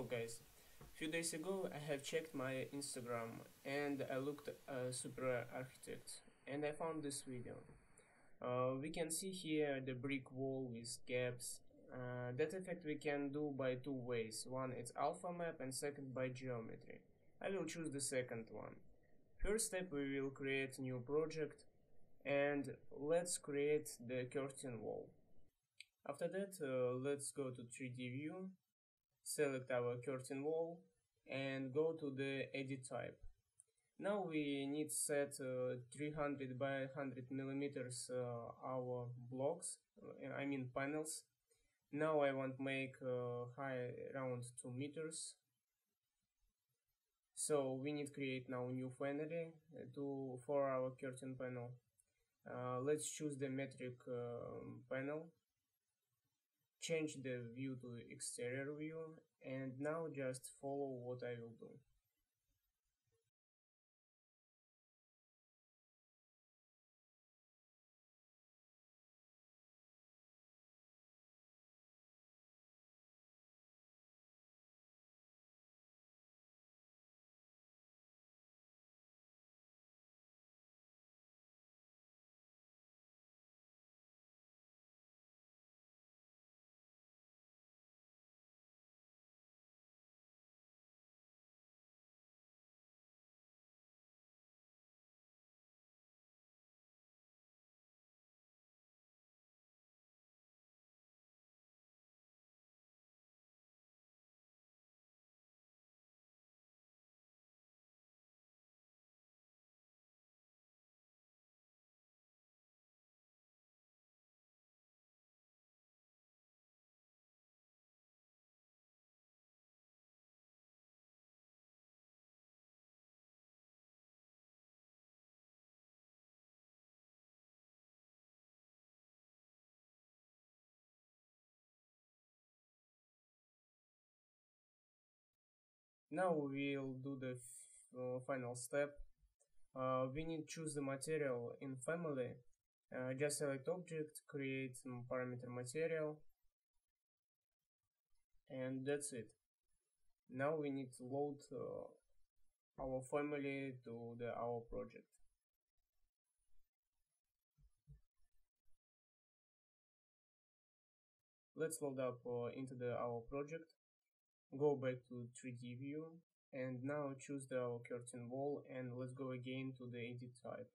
Hello guys, a few days ago I have checked my Instagram and I looked at Superarchitect and I found this video. We can see here the brick wall with gaps. That effect we can do by two ways. One is alpha map and second by geometry. I will choose the second one. First step, we will create a new project and let's create the curtain wall. After that let's go to 3D view. Select our curtain wall and go to the edit type. Now we need to set 300 by 100 millimeters our blocks, I mean panels. Now I want to make high around 2 meters. So we need to create now new family for our curtain panel. Let's choose the metric panel. Change the view to exterior view and now just follow what I will do. Now we'll do the final step. We need to choose the material in family. Just select object, create parameter material, and that's it. Now we need to load our family to our project. Let's load up into our project. Go back to 3D view and now choose our curtain wall and let's go again to the edit type.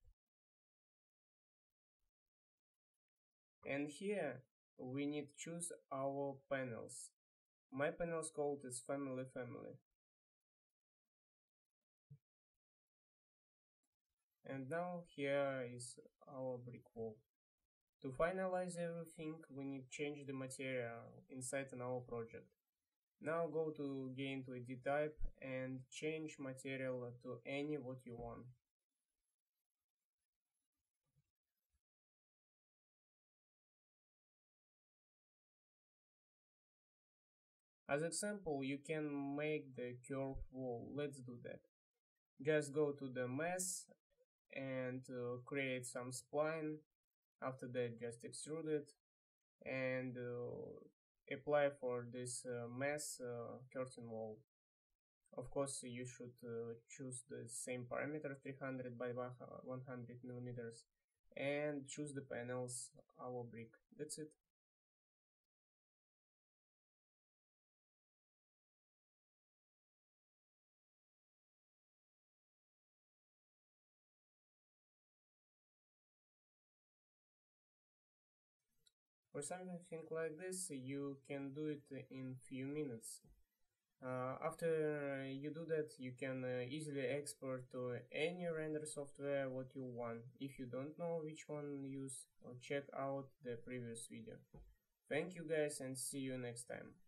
And here we need to choose our panels. My panels called is family. And now here is our brick wall. To finalize everything, we need to change the material inside our project. Now go to again to edit type and change material to any what you want. As example, you can make the curved wall. Let's do that. Just go to the mesh and create some spline. After that, just extrude it and apply for this mesh curtain wall. Of course you should choose the same parameter 300 by 100 millimeters and choose the panels, our brick. That's it. For something like this, you can do it in few minutes. After you do that, you can easily export to any render software what you want. If you don't know which one use, check out the previous video. Thank you guys and see you next time.